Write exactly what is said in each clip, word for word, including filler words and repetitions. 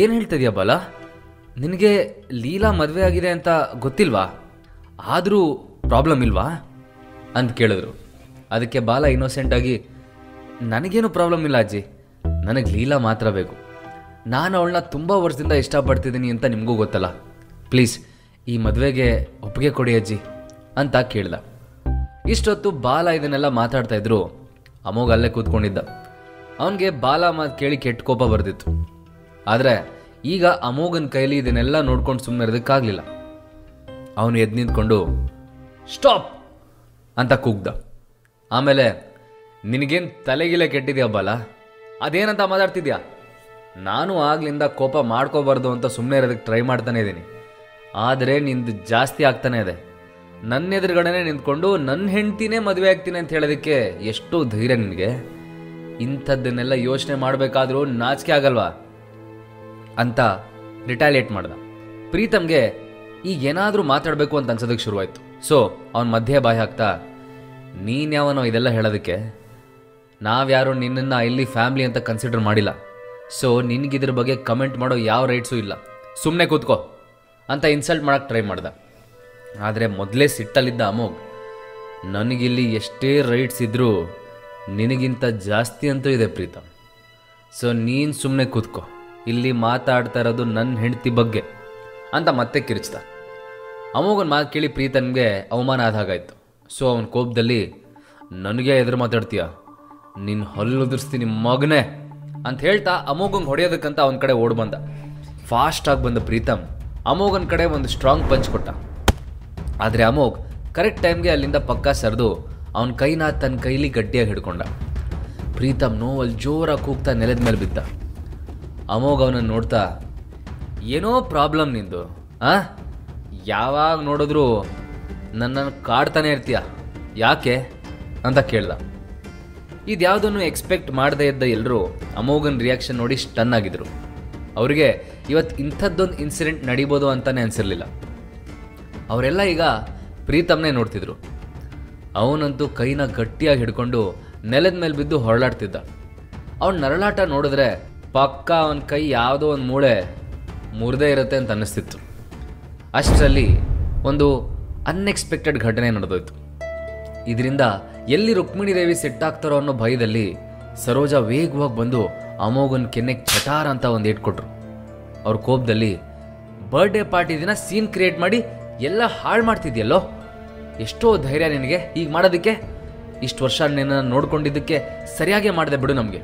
ಏನು ಹೇಳ್ತಿದ್ಯಾ ಬಾಲ? ನಿನಗೆ ಲೀಲಾ ಮದುವೆ ಆಗಿದೆ ಅಂತ ಗೊತ್ತಿಲ್ವಾ? ಆದರೂ ಪ್ರಾಬ್ಲಮ್ ಇಲ್ವಾ ಅಂತ ಕೇಳಿದ್ರು. ಅದಕ್ಕೆ ಬಾಲ ಇನ್ನೋಸೆಂಟಾಗಿ, ನನಗೇನು ಪ್ರಾಬ್ಲಮ್ ಇಲ್ಲ ಅಜ್ಜಿ, ನನಗೆ ಲೀಲಾ ಮಾತ್ರ ಬೇಕು, ನಾನು ಅವಳನ್ನ ತುಂಬ ವರ್ಷದಿಂದ ಇಷ್ಟಪಡ್ತಿದ್ದೀನಿ ಅಂತ ನಿಮಗೂ ಗೊತ್ತಲ್ಲ, ಪ್ಲೀಸ್ ಈ ಮದುವೆಗೆ ಒಪ್ಪಿಗೆ ಕೊಡಿ ಅಜ್ಜಿ ಅಂತ ಕೇಳ್ದ. ಇಷ್ಟೊತ್ತು ಬಾಲ ಇದನ್ನೆಲ್ಲ ಮಾತಾಡ್ತಾಯಿದ್ರು. ಅಮೋಘ ಅಲ್ಲೇ ಕೂತ್ಕೊಂಡಿದ್ದ. ಅವನಿಗೆ ಬಾಲ ಮಾತು ಕೇಳಿ ಕೆಟ್ಟ ಕೋಪ ಬರ್ದಿತ್ತು. ಆದರೆ ಈಗ ಅಮೋಘನ ಕೈಲಿ ಇದನ್ನೆಲ್ಲ ನೋಡ್ಕೊಂಡು ಸುಮ್ಮನೆ ಇರೋದಕ್ಕಾಗಲಿಲ್ಲ. ಅವನು ಎದ್ದು ನಿಂತ್ಕೊಂಡು ಸ್ಟಾಪ್ ಅಂತ ಕೂಗ್ದ. ಆಮೇಲೆ, ನಿನಗೇನು ತಲೆಗಿಲೆ ಕೆಟ್ಟಿದ್ಯಾ ಬಾಲ? ಅದೇನಂತ ಮಾತಾಡ್ತಿದ್ಯಾ? ನಾನು ಆಗ್ಲಿಂದ ಕೋಪ ಮಾಡ್ಕೋಬಾರ್ದು ಅಂತ ಸುಮ್ಮನೆ ಇರೋದಕ್ಕೆ ಟ್ರೈ ಮಾಡ್ತಾನೆ ಇದ್ದೀನಿ, ಆದರೆ ನಿಂದು ಜಾಸ್ತಿ ಆಗ್ತಾನೆ ಇದೆ. ನನ್ನ ಎದುರುಗಡೆನೇ ನಿಂತ್ಕೊಂಡು ನನ್ನ ಹೆಂಡ್ತಿನೇ ಮದುವೆ ಆಗ್ತೀನಿ ಅಂತ ಹೇಳೋದಕ್ಕೆ ಎಷ್ಟು ಧೈರ್ಯ ನಿನಗೆ? ಇಂಥದ್ದನ್ನೆಲ್ಲ ಯೋಚನೆ ಮಾಡಬೇಕಾದ್ರೂ ನಾಚಿಕೆ ಆಗಲ್ವಾ ಅಂತ ರಿಟಾಲಿಯೇಟ್ ಮಾಡ್ದ. ಪ್ರೀತಮ್ಗೆ ಈಗೇನಾದರೂ ಮಾತಾಡಬೇಕು ಅಂತ ಅನ್ಸೋದಕ್ಕೆ ಶುರುವಾಯಿತು. ಸೊ ಅವನ ಮಧ್ಯೆ ಬಾಯಿ ಹಾಕ್ತಾ, ನೀನ್ಯಾವನೋ ಇದೆಲ್ಲ ಹೇಳೋದಕ್ಕೆ? ನಾವ್ಯಾರು ನಿನ್ನನ್ನು ಇಲ್ಲಿ ಫ್ಯಾಮ್ಲಿ ಅಂತ ಕನ್ಸಿಡರ್ ಮಾಡಿಲ್ಲ, ಸೊ ನಿನಗಿದ್ರ ಬಗ್ಗೆ ಕಮೆಂಟ್ ಮಾಡೋ ಯಾವ ರೈಟ್ಸು ಇಲ್ಲ, ಸುಮ್ಮನೆ ಕೂತ್ಕೋ ಅಂತ ಇನ್ಸಲ್ಟ್ ಮಾಡೋಕ್ಕೆ ಟ್ರೈ ಮಾಡ್ದೆ. ಆದರೆ ಮೊದಲೇ ಸಿಟ್ಟಲ್ಲಿದ್ದ ಅಮೋಘ್, ನನಗಿಲ್ಲಿ ಎಷ್ಟೇ ರೈಟ್ಸ್ ಇದ್ದರೂ ನಿನಗಿಂತ ಜಾಸ್ತಿ ಅಂತೂ ಇದೆ ಪ್ರೀತಮ್, ಸೊ ನೀನು ಸುಮ್ಮನೆ ಕೂತ್ಕೋ, ಇಲ್ಲಿ ಮಾತಾಡ್ತಾ ಇರೋದು ನನ್ನ ಹೆಂಡತಿ ಬಗ್ಗೆ ಅಂತ ಮತ್ತೆ ಕಿರಿಚ್ದ. ಅಮೋಘನ ಮಾತು ಕೇಳಿ ಪ್ರೀತಮ್ಗೆ ಅವಮಾನ ಆದ ಹಾಗಾಯಿತು. ಸೊ ಅವನ ಕೋಪದಲ್ಲಿ, ನನಗೆ ಎದುರು ಮಾತಾಡ್ತೀಯ, ನಿನ್ನ ಹಲ್ಲು ಉದುರಿಸ್ತೀನಿ ಮಗನೇ ಅಂತ ಹೇಳ್ತಾ ಅಮೋಘಂಗೆ ಹೊಡೆಯೋದಕ್ಕಂತ ಅವನ ಕಡೆ ಓಡ್ ಬಂದ. ಫಾಸ್ಟಾಗಿ ಬಂದ ಪ್ರೀತಮ್ ಅಮೋಘನ ಕಡೆ ಒಂದು ಸ್ಟ್ರಾಂಗ್ ಪಂಚ್ ಕೊಟ್ಟ. ಆದರೆ ಅಮೋಘ್ ಕರೆಕ್ಟ್ ಟೈಮ್ಗೆ ಅಲ್ಲಿಂದ ಪಕ್ಕ ಸರಿದು ಅವನ ಕೈನ ತನ್ನ ಕೈಲಿ ಗಟ್ಟಿಯಾಗಿ ಹಿಡ್ಕೊಂಡ. ಪ್ರೀತಮ್ ನೋವಲ್ಲಿ ಜೋರಾಗಿ ಕೂಗ್ತಾ ನೆಲದ ಮೇಲೆ ಬಿದ್ದ. ಅಮೋಘ್ ಅವನನ್ನು ನೋಡ್ತಾ, ಏನೋ ಪ್ರಾಬ್ಲಮ್ ನಿಂದು, ಆ ಯಾವಾಗ ನೋಡಿದ್ರೂ ನನ್ನನ್ನು ಕಾಡ್ತಾನೆ ಇರ್ತೀಯ, ಯಾಕೆ ಅಂತ ಕೇಳ್ದ. ಇದ್ಯಾವುದನ್ನು ಎಕ್ಸ್ಪೆಕ್ಟ್ ಮಾಡದೇ ಇದ್ದ ಎಲ್ಲರೂ ಅಮೋಘನ ರಿಯಾಕ್ಷನ್ ನೋಡಿ ಸ್ಟನ್ ಆಗಿದ್ರು. ಅವರಿಗೆ ಇವತ್ತು ಇಂಥದ್ದೊಂದು ಇನ್ಸಿಡೆಂಟ್ ನಡೀಬೋದು ಅಂತಲೇ ಅನಿಸಿರಲಿಲ್ಲ. ಅವರೆಲ್ಲ ಈಗ ಪ್ರೀತಮ್ನೇ ನೋಡ್ತಿದ್ರು. ಅವನಂತೂ ಕೈನ ಗಟ್ಟಿಯಾಗಿ ಹಿಡ್ಕೊಂಡು ನೆಲದ ಮೇಲೆ ಬಿದ್ದು ಹೊರಳಾಡ್ತಿದ್ದ. ಅವನ ನರಳಾಟ ನೋಡಿದ್ರೆ ಪಕ್ಕ ಅವನ ಕೈ ಯಾವುದೋ ಒಂದು ಮೂಳೆ ಮುರಿದೇ ಇರುತ್ತೆ ಅಂತ ಅನ್ನಿಸ್ತಿತ್ತು. ಅಷ್ಟರಲ್ಲಿ ಒಂದು ಅನ್ಎಕ್ಸ್ಪೆಕ್ಟೆಡ್ ಘಟನೆ ನಡೆದೋಯ್ತು. ಇದರಿಂದ ಎಲ್ಲಿ ರುಕ್ಮಿಣಿ ದೇವಿ ಸಿಟ್ಟಾಗ್ತಾರೋ ಅನ್ನೋ ಭಯದಲ್ಲಿ ಸರೋಜ ವೇಗವಾಗಿ ಬಂದು ಅಮೋಘನ ಕೆನ್ನೆಗೆ ಚಟಾರ ಅಂತ ಒಂದು ಇಟ್ಕೊಟ್ರು. ಅವ್ರ ಕೋಪದಲ್ಲಿ, ಬರ್ಡೇ ಪಾರ್ಟಿ ದಿನ ಸೀನ್ ಕ್ರಿಯೇಟ್ ಮಾಡಿ ಎಲ್ಲ ಹಾಳು ಮಾಡ್ತಿದ್ಯಲ್ಲೋ, ಎಷ್ಟೋ ಧೈರ್ಯ ನಿನಗೆ ಈಗ ಮಾಡೋದಕ್ಕೆ? ಇಷ್ಟು ವರ್ಷ ನಿನ್ನ ನೋಡ್ಕೊಂಡಿದ್ದಕ್ಕೆ ಸರಿಯಾಗೇ ಮಾಡಿದೆ ಬಿಡು, ನಮಗೆ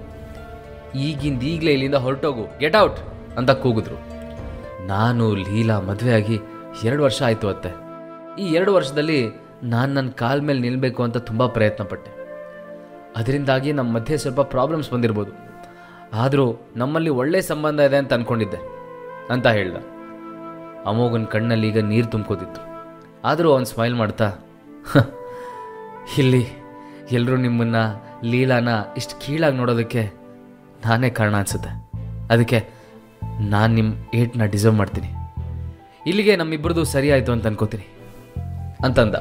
ಈಗಿಂದ ಈಗಲೇ ಇಲ್ಲಿಂದ ಹೊರಟೋಗು, ಗೆಟ್ ಔಟ್ ಅಂತ ಕೂಗಿದ್ರು. ನಾನು ಲೀಲಾ ಮದುವೆಯಾಗಿ ಎರಡು ವರ್ಷ ಆಯಿತು ಅತ್ತೆ. ಈ ಎರಡು ವರ್ಷದಲ್ಲಿ ನಾನು ನನ್ನ ಕಾಲ ಮೇಲೆ ನಿಲ್ಲಬೇಕು ಅಂತ ತುಂಬ ಪ್ರಯತ್ನ ಪಟ್ಟೆ. ಅದರಿಂದಾಗಿ ನಮ್ಮ ಮಧ್ಯೆ ಸ್ವಲ್ಪ ಪ್ರಾಬ್ಲಮ್ಸ್ ಬಂದಿರ್ಬೋದು, ಆದರೂ ನಮ್ಮಲ್ಲಿ ಒಳ್ಳೆಯ ಸಂಬಂಧ ಇದೆ ಅಂತ ಅಂದ್ಕೊಂಡಿದ್ದೆ ಅಂತ ಹೇಳ್ದ. ಅಮೋಘನ ಕಣ್ಣಲ್ಲಿ ಈಗ ನೀರು ತುಂಬ್ಕೋದಿತ್ತು. ಆದರೂ ಅವನು ಸ್ಮೈಲ್ ಮಾಡ್ತಾ, ಇಲ್ಲಿ ಎಲ್ಲರೂ ನಿಮ್ಮನ್ನು ಲೀಲಾನ ಇಷ್ಟು ಕೀಳಾಗಿ ನೋಡೋದಕ್ಕೆ ನಾನೇ ಕಾರಣ ಅನಿಸುತ್ತೆ, ಅದಕ್ಕೆ ನಾನು ನಿಮ್ಮ ಏಟನ್ನ ಡಿಸರ್ವ್ ಮಾಡ್ತೀನಿ, ಇಲ್ಲಿಗೆ ನಮ್ಮಿಬ್ಬರದು ಸರಿ ಆಯಿತು ಅಂತ ಅನ್ಕೋತೀನಿ ಅಂತಂದ.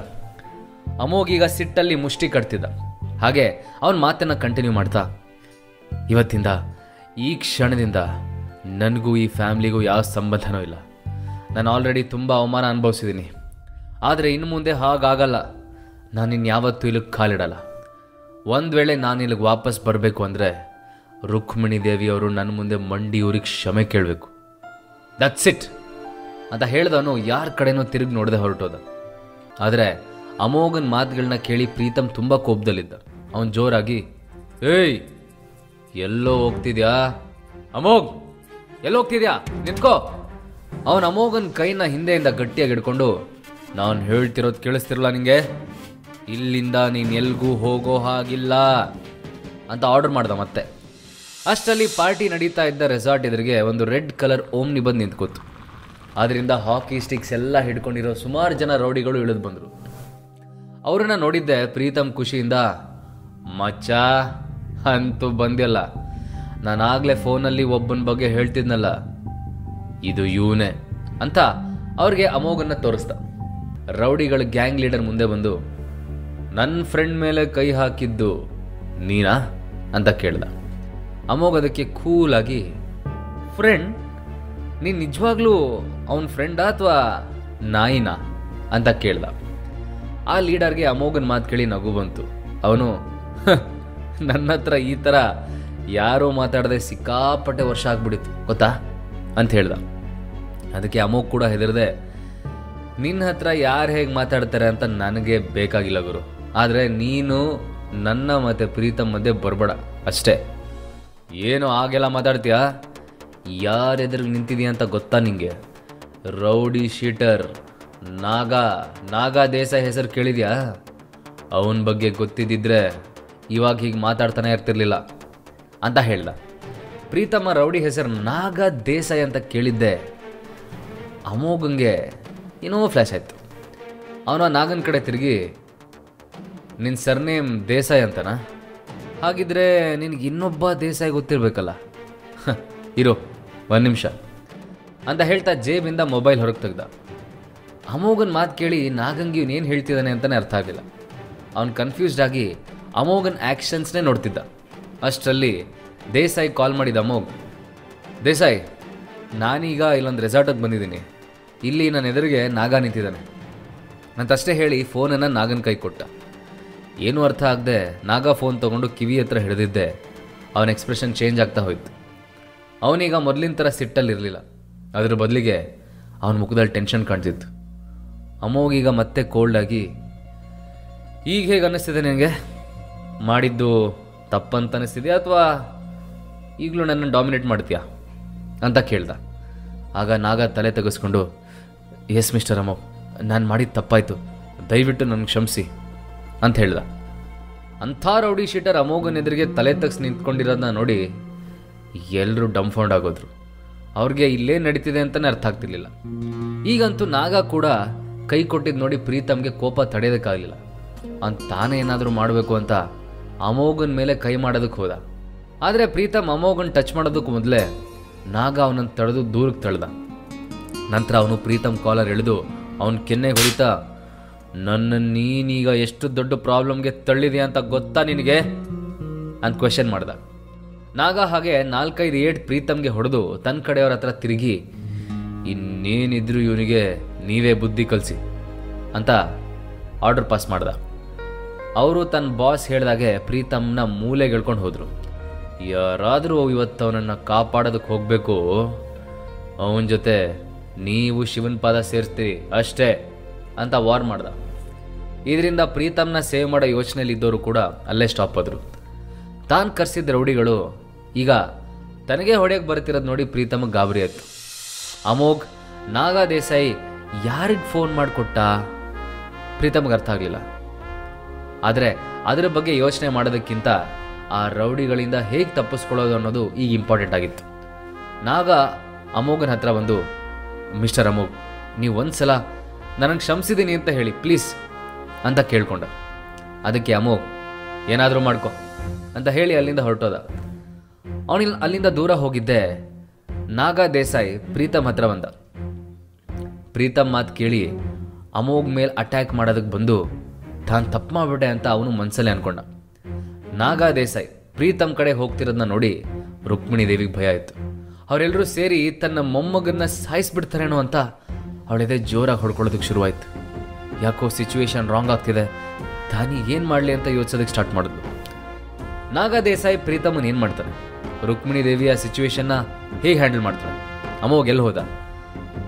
ಅಮೋಘೀಗ ಸಿಟ್ಟಲ್ಲಿ ಮುಷ್ಟಿ ಕಟ್ತಿದ್ದ. ಹಾಗೆ ಅವನ ಮಾತನ್ನು ಕಂಟಿನ್ಯೂ ಮಾಡ್ತಾ, ಇವತ್ತಿಂದ ಈ ಕ್ಷಣದಿಂದ ನನಗೂ ಈ ಫ್ಯಾಮ್ಲಿಗೂ ಯಾವ ಸಂಬಂಧನೂ ಇಲ್ಲ. ನಾನು ಆಲ್ರೆಡಿ ತುಂಬ ಅವಮಾನ ಅನುಭವಿಸಿದ್ದೀನಿ, ಆದರೆ ಇನ್ನು ಮುಂದೆ ಹಾಗಾಗಲ್ಲ. ನಾನು ಇನ್ಯಾವತ್ತೂ ಇಲ್ಲಿಗೆ ಕಾಲಿಡಲ್ಲ. ಒಂದು ವೇಳೆ ನಾನು ಇಲ್ಲಿಗೆ ವಾಪಸ್ ಬರಬೇಕು ಅಂದರೆ ರುಕ್ಮಿಣಿ ದೇವಿಯವರು ನನ್ನ ಮುಂದೆ ಮಂಡಿ ಊರಿಗೆ ಕ್ಷಮೆ ಕೇಳಬೇಕು. ದಟ್ಸ್ ಇಟ್ ಅಂತ ಹೇಳ್ದವನು ಯಾರ ಕಡೆನೂ ತಿರುಗಿ ನೋಡದೆ ಹೊರಟೋದ. ಆದರೆ ಅಮೋಘನ ಮಾತುಗಳನ್ನ ಕೇಳಿ ಪ್ರೀತಮ್ ತುಂಬ ಕೋಪದಲ್ಲಿದ್ದ. ಅವನು ಜೋರಾಗಿ, ಏಯ್ ಎಲ್ಲೋ ಹೋಗ್ತಿದ್ಯಾ ಅಮೋಘ್, ಎಲ್ಲೋ ಹೋಗ್ತಿದ್ಯಾ, ನಿಂತ್ಕೋ. ಅವನು ಅಮೋಘನ ಕೈನ ಹಿಂದೆಯಿಂದ ಗಟ್ಟಿಯಾಗಿ ಹಿಡ್ಕೊಂಡು, ನಾನು ಹೇಳ್ತಿರೋದು ಕೇಳಿಸ್ತಿರಲ್ಲ ನಿಂಗೆ, ಇಲ್ಲಿಂದ ನೀನು ಎಲ್ಗೂ ಹೋಗೋ ಹಾಗಿಲ್ಲ ಅಂತ ಆರ್ಡರ್ ಮಾಡ್ದ. ಮತ್ತೆ ಅಷ್ಟಲ್ಲಿ ಪಾರ್ಟಿ ನಡೀತಾ ಇದ್ದ ರೆಸಾರ್ಟ್ ಎದುರಿಗೆ ಒಂದು ರೆಡ್ ಕಲರ್ ಓಮ್ನಿ ಬಂದು ನಿಂತ್ಕೋತು. ಆದ್ದರಿಂದ ಹಾಕಿ ಸ್ಟಿಕ್ಸ್ ಎಲ್ಲ ಹಿಡ್ಕೊಂಡಿರೋ ಸುಮಾರು ಜನ ರೌಡಿಗಳು ಇಳಿದು ಬಂದರು. ಅವ್ರನ್ನ ನೋಡಿದ್ದೆ ಪ್ರೀತಮ್ ಖುಷಿಯಿಂದ, ಮಚ್ಚಾ ಅಂತೂ ಬಂದ್ಯಲ್ಲ, ನಾನಾಗಲೇ ಫೋನಲ್ಲಿ ಒಬ್ಬನ ಬಗ್ಗೆ ಹೇಳ್ತಿದ್ನಲ್ಲ, ಇದು ಇವನೇ ಅಂತ ಅವ್ರಿಗೆ ಅಮೋಘನ ತೋರಿಸ್ದ. ರೌಡಿಗಳ ಗ್ಯಾಂಗ್ ಲೀಡರ್ ಮುಂದೆ ಬಂದು, ನನ್ನ ಫ್ರೆಂಡ್ ಮೇಲೆ ಕೈ ಹಾಕಿದ್ದು ನೀನಾ ಅಂತ ಕೇಳ್ದ. ಅಮೋಘ ಅದಕ್ಕೆ ಕೂಲಾಗಿ, ಫ್ರೆಂಡ್ ನೀನು ನಿಜವಾಗ್ಲೂ ಅವನ ಫ್ರೆಂಡಾ ಅಥವಾ ನಾಯಿನಾ ಅಂತ ಕೇಳ್ದ. ಆ ಲೀಡರ್ಗೆ ಅಮೋಘನ್ ಮಾತು ಕೇಳಿ ನಗು ಬಂತು. ಅವನು, ನನ್ನ ಹತ್ರ ಈ ಥರ ಯಾರೋ ಮಾತಾಡದೆ ಸಿಕ್ಕಾಪಟ್ಟೆ ವರ್ಷ ಆಗ್ಬಿಡಿತ್ತು ಗೊತ್ತಾ ಅಂತ ಹೇಳ್ದ. ಅದಕ್ಕೆ ಅಮೋಘ್ ಕೂಡ ಹೆದರದೆ, ನಿನ್ನ ಹತ್ರ ಯಾರು ಹೇಗೆ ಮಾತಾಡ್ತಾರೆ ಅಂತ ನನಗೆ ಬೇಕಾಗಿಲ್ಲ ಗುರು, ಆದರೆ ನೀನು ನನ್ನ ಮತ್ತು ಪ್ರೀತಮ್ ಮಧ್ಯೆ ಬರಬೇಡ ಅಷ್ಟೇ. ಏನು ಆಗೆಲ್ಲ ಮಾತಾಡ್ತೀಯ, ಯಾರೆದುರು ನಿಂತಿದೀಯ ಅಂತ ಗೊತ್ತಾ ನಿಂಗೆ? ರೌಡಿ ಶೀಟರ್ ನಾಗಾ ನಾಗಾ ದೇಸಾಯಿ ಹೆಸರು ಕೇಳಿದ್ಯಾ? ಅವನ ಬಗ್ಗೆ ಗೊತ್ತಿದ್ದಿದ್ರೆ ಇವಾಗ ಹೀಗೆ ಮಾತಾಡ್ತಾನೆ ಇರ್ತಿರ್ಲಿಲ್ಲ ಅಂತ ಹೇಳ್ದ. ಪ್ರೀತಮ್ಮ ರೌಡಿ ಹೆಸರು ನಾಗಾ ದೇಸಾಯಿ ಅಂತ ಕೇಳಿದ್ದೆ ಅಮೋಘಂಗೆ ಏನೋ ಫ್ಲ್ಯಾಶ್ ಆಯಿತು. ಅವನು ನಾಗನ ಕಡೆ ತಿರುಗಿ, ನಿನ್ನ ಸರ್ನೇಮ್ ದೇಸಾಯಿ ಅಂತನಾ? ಹಾಗಿದ್ರೆ ನಿನಗೆ ಇನ್ನೊಬ್ಬ ದೇಸಾಯಿ ಗೊತ್ತಿರಬೇಕಲ್ಲ, ಇರೋ ಒಂದು ನಿಮಿಷ ಅಂತ ಹೇಳ್ತಾ ಜೇಬಿಂದ ಮೊಬೈಲ್ ಹೊರಗೆ ತೆಗ್ದ. ಅಮೋಘನ್ ಮಾತು ಕೇಳಿ ನಾಗಂಗೆ ಇವನೇನು ಹೇಳ್ತಿದ್ದಾನೆ ಅಂತಲೇ ಅರ್ಥ ಆಗಿಲ್ಲ. ಅವನು ಕನ್ಫ್ಯೂಸ್ಡ್ ಆಗಿ ಅಮೋಘನ್ ಆ್ಯಕ್ಷನ್ಸ್ನೇ ನೋಡ್ತಿದ್ದ. ಅಷ್ಟರಲ್ಲಿ ದೇಸಾಯಿ ಕಾಲ್ ಮಾಡಿದ. ಅಮೋಘ್, ದೇಸಾಯಿ, ನಾನೀಗ ಇಲ್ಲೊಂದು ರೆಸಾರ್ಟಿಗೆ ಬಂದಿದ್ದೀನಿ, ಇಲ್ಲಿ ನನ್ನ ಎದುರಿಗೆ ನಾಗ ನಿಂತಿದ್ದಾನೆ ಅಂತಷ್ಟೇ ಹೇಳಿ ಫೋನನ್ನು ನಾಗನ ಕೈ ಕೊಟ್ಟ. ಏನೂ ಅರ್ಥ ಆಗದೆ ನಾಗ ಫೋನ್ ತೊಗೊಂಡು ಕಿವಿ ಹತ್ರ ಹಿಡಿದಿದ್ದೆ. ಅವನ ಎಕ್ಸ್ಪ್ರೆಷನ್ ಚೇಂಜ್ ಆಗ್ತಾ ಹೋಯಿತು. ಅವನೀಗ ಮೊದಲಿನ ಥರ ಸಿಟ್ಟಲ್ಲಿರಲಿಲ್ಲ. ಅದರ ಬದಲಿಗೆ ಅವನ ಮುಖದಲ್ಲಿ ಟೆನ್ಷನ್ ಕಾಣ್ತಿತ್ತು. ಅಮೋಘೀಗ ಮತ್ತೆ ಕೋಲ್ಡಾಗಿ, ಈಗ ಹೇಗೆ ಅನ್ನಿಸ್ತಿದೆ ನನಗೆ? ಮಾಡಿದ್ದು ತಪ್ಪಂತ ಅನ್ನಿಸ್ತಿದೆಯಾ ಅಥವಾ ಈಗಲೂ ನನ್ನ ಡಾಮಿನೇಟ್ ಮಾಡ್ತೀಯಾ ಅಂತ ಕೇಳ್ದ. ಆಗ ನಾಗ ತಲೆ ತೆಗೆಸ್ಕೊಂಡು, ಎಸ್ ಮಿಸ್ಟರ್ ಅಮೋಘ್, ನಾನು ಮಾಡಿದ್ದು ತಪ್ಪಾಯಿತು, ದಯವಿಟ್ಟು ನನಗೆ ಕ್ಷಮಿಸಿ ಅಂತ ಹೇಳ್ದ. ಅಂಥ ರೌಡಿ ಶೀಟರ್ ಅಮೋಘನ ಎದುರಿಗೆ ತಲೆ ತಗ್ಸಿ ನಿಂತ್ಕೊಂಡಿರೋದನ್ನ ನೋಡಿ ಎಲ್ಲರೂ ಡಂಫೌಂಡ್ ಆಗೋದ್ರು. ಅವ್ರಿಗೆ ಇಲ್ಲೇ ನಡೀತಿದೆ ಅಂತಲೇ ಅರ್ಥ ಆಗ್ತಿರ್ಲಿಲ್ಲ. ಈಗಂತೂ ನಾಗ ಕೂಡ ಕೈ ಕೊಟ್ಟಿದ್ದು ನೋಡಿ ಪ್ರೀತಮ್ಗೆ ಕೋಪ ತಡೆಯೋದಕ್ಕಾಗಲಿಲ್ಲ. ಅವ್ನು ತಾನೇ ಏನಾದರೂ ಮಾಡಬೇಕು ಅಂತ ಅಮೋಘನ ಮೇಲೆ ಕೈ ಮಾಡೋದಕ್ಕೆ ಹೋದ. ಆದರೆ ಪ್ರೀತಮ್ ಅಮೋಘನ್ ಟಚ್ ಮಾಡೋದಕ್ಕೂ ಮೊದಲೇ ನಾಗ ಅವನನ್ನು ತಡೆದು ದೂರಕ್ಕೆ ತಳ್ದ. ನಂತರ ಅವನು ಪ್ರೀತಮ್ ಕಾಲರ್ ಎಳೆದು ಅವನ ಕೆನ್ನೆಗೆ ಹೊಡಿತಾ, ನನ್ನ ನೀನೀಗ ಎಷ್ಟು ದೊಡ್ಡ ಪ್ರಾಬ್ಲಮ್ಗೆ ತಳ್ಳಿದೆಯಾ ಅಂತ ಗೊತ್ತಾ ನಿನಗೆ ಅಂತ ಕ್ವೆಶನ್ ಮಾಡ್ದ. ನಾಗ ಹಾಗೆ ನಾಲ್ಕೈದು ಏಟ್ ಪ್ರೀತಮ್ಗೆ ಹೊಡೆದು ತನ್ನ ಕಡೆಯವ್ರ ಹತ್ರ ತಿರುಗಿ, ಇನ್ನೇನಿದ್ರು ಇವನಿಗೆ ನೀವೇ ಬುದ್ಧಿ ಕಲಿಸಿ ಅಂತ ಆರ್ಡರ್ ಪಾಸ್ ಮಾಡ್ದ. ಅವರು ತನ್ನ ಬಾಸ್ ಹೇಳಿದಾಗೆ ಪ್ರೀತಮ್ನ ಮೂಲೆಗೆ ಎಳ್ಕೊಂಡು ಹೋದರು. ಯಾರಾದರೂ ಇವತ್ತು ಅವನನ್ನು ಕಾಪಾಡೋದಕ್ಕೆ ಹೋಗಬೇಕು, ಅವನ ಜೊತೆ ನೀವು ಶಿವನ ಪಾದ ಸೇರಿಸ್ತೀರಿ ಅಷ್ಟೇ ಅಂತ ವಾರ್ ಮಾಡ್ದ. ಇದರಿಂದ ಪ್ರೀತಮ್ನ ಸೇವ್ ಮಾಡೋ ಯೋಚನೆಯಲ್ಲಿದ್ದವರು ಕೂಡ ಅಲ್ಲೇ ಸ್ಟಾಪ್ ಆದರು. ತಾನು ಕರೆಸಿದ್ದ ರೌಡಿಗಳು ಈಗ ತನಗೇ ಹೊಡೆಯಕ್ಕೆ ಬರ್ತಿರೋದು ನೋಡಿ ಪ್ರೀತಮ್ಗೆ ಗಾಬರಿ ಆಯಿತು. ಅಮೋಘ್ ನಾಗಾ ದೇಸಾಯಿ ಯಾರಿಗೆ ಫೋನ್ ಮಾಡಿಕೊಟ್ಟ? ಪ್ರೀತಮ್ಗೆ ಅರ್ಥ ಆಗಲಿಲ್ಲ. ಆದರೆ ಅದರ ಬಗ್ಗೆ ಯೋಚನೆ ಮಾಡೋದಕ್ಕಿಂತ ಆ ರೌಡಿಗಳಿಂದ ಹೇಗೆ ತಪ್ಪಿಸ್ಕೊಳ್ಳೋದು ಅನ್ನೋದು ಈಗ ಇಂಪಾರ್ಟೆಂಟ್ ಆಗಿತ್ತು. ನಾಗ ಅಮೋಘನ ಹತ್ರ ಬಂದು, ಮಿಸ್ಟರ್ ಅಮೋಘ್, ನೀವು ಒಂದು ಸಲ ನನಗೆ ಕ್ಷಮಿಸಿದ್ದೀನಿ ಅಂತ ಹೇಳಿ ಪ್ಲೀಸ್ ಅಂತ ಕೇಳ್ಕೊಂಡ. ಅದಕ್ಕೆ ಅಮೋಘ್, ಏನಾದರೂ ಮಾಡ್ಕೊ ಅಂತ ಹೇಳಿ ಅಲ್ಲಿಂದ ಹೊರಟೋದ. ಅವನಿಲ್ ಅಲ್ಲಿಂದ ದೂರ ಹೋಗಿದ್ದೆ ನಾಗಾ ದೇಸಾಯಿ ಪ್ರೀತಮ್ ಹತ್ರ ಬಂದ. ಪ್ರೀತಮ್ ಮಾತು ಕೇಳಿ ಅಮೋಘ್ ಮೇಲೆ ಅಟ್ಯಾಕ್ ಮಾಡೋದಕ್ಕೆ ಬಂದು ತಾನು ತಪ್ಪು ಮಾಡಿಬಿಟ್ಟೆ ಅಂತ ಅವನು ಮನಸ್ಸಲ್ಲೇ ಅಂದ್ಕೊಂಡ. ನಾಗಾ ದೇಸಾಯಿ ಪ್ರೀತಮ್ ಕಡೆ ಹೋಗ್ತಿರೋದನ್ನ ನೋಡಿ ರುಕ್ಮಿಣಿ ದೇವಿಗೆ ಭಯ ಆಯಿತು. ಅವರೆಲ್ಲರೂ ಸೇರಿ ತನ್ನ ಮೊಮ್ಮಗನ್ನ ಸಾಯಿಸ್ಬಿಡ್ತಾರೇನೋ ಅಂತ ಅವಳಿದೆ ಜೋರಾಗಿ ಹೊಡ್ಕೊಳ್ಳೋದಕ್ಕೆ ಶುರುವಾಯಿತು. ಯಾಕೋ ಸಿಚುವೇಶನ್ ರಾಂಗ್ ಆಗ್ತಿದೆ, ತಾನಿ ಏನು ಮಾಡಲಿ ಅಂತ ಯೋಚಿಸೋದಕ್ಕೆ ಸ್ಟಾರ್ಟ್ ಮಾಡಿದ್ಲು. ನಾಗಾ ದೇಸಾಯಿ ಪ್ರೀತಮನ್ ಏನು ಮಾಡ್ತಾನೆ, ರುಕ್ಮಿಣಿ ದೇವಿ ಆ ಸಿಚುವೇಶನ್ನ ಹೇಗೆ ಹ್ಯಾಂಡಲ್ ಮಾಡ್ತಾನೆ, ಅಮೋಘ್ ಎಲ್ಲಿ ಹೋದ,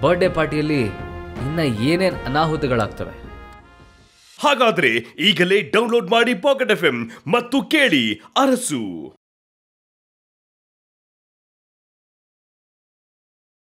ಬರ್ಡೇ ಪಾರ್ಟಿಯಲ್ಲಿ ಇನ್ನು ಏನೇನು ಅನಾಹುತಗಳಾಗ್ತವೆ. ಹಾಗಾದರೆ ಈಗಲೇ ಡೌನ್ಲೋಡ್ ಮಾಡಿ ಪಾಕೆಟ್ ಎಫ್ ಎಂ ಮತ್ತು ಕೇಳಿ ಅರಸು.